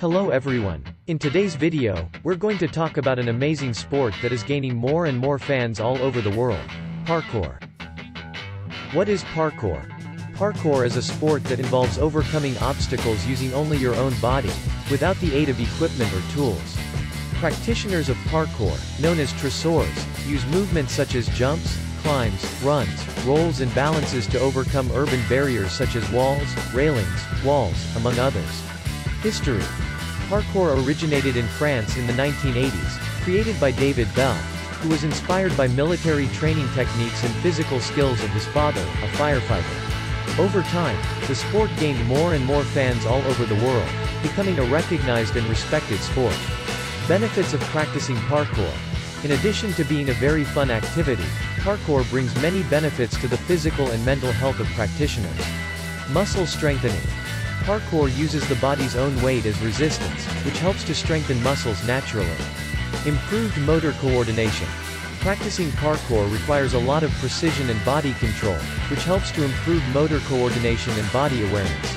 Hello everyone. In today's video, we're going to talk about an amazing sport that is gaining more and more fans all over the world. Parkour. What is parkour? Parkour is a sport that involves overcoming obstacles using only your own body, without the aid of equipment or tools. Practitioners of parkour, known as traceurs, use movements such as jumps, climbs, runs, rolls and balances to overcome urban barriers such as walls, railings, walls, among others. History. Parkour originated in France in the 1980s, created by David Belle, who was inspired by military training techniques and physical skills of his father, a firefighter. Over time, the sport gained more and more fans all over the world, becoming a recognized and respected sport. Benefits of practicing parkour. In addition to being a very fun activity, parkour brings many benefits to the physical and mental health of practitioners. Muscle strengthening. Parkour uses the body's own weight as resistance, which helps to strengthen muscles naturally. Improved motor coordination. Practicing parkour requires a lot of precision and body control, which helps to improve motor coordination and body awareness.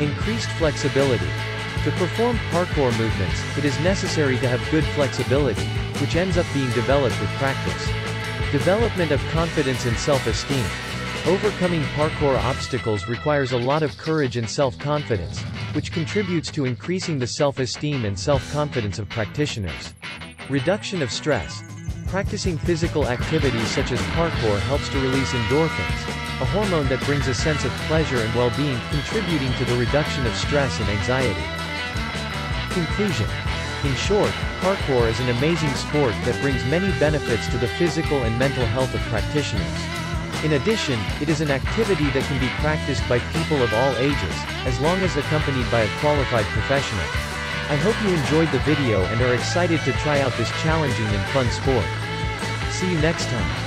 Increased flexibility. To perform parkour movements, it is necessary to have good flexibility, which ends up being developed with practice. Development of confidence and self-esteem. Overcoming parkour obstacles requires a lot of courage and self-confidence, which contributes to increasing the self-esteem and self-confidence of practitioners. Reduction of stress. Practicing physical activities such as parkour helps to release endorphins, a hormone that brings a sense of pleasure and well-being, contributing to the reduction of stress and anxiety. Conclusion. In short, parkour is an amazing sport that brings many benefits to the physical and mental health of practitioners. In addition, it is an activity that can be practiced by people of all ages, as long as accompanied by a qualified professional. I hope you enjoyed the video and are excited to try out this challenging and fun sport. See you next time.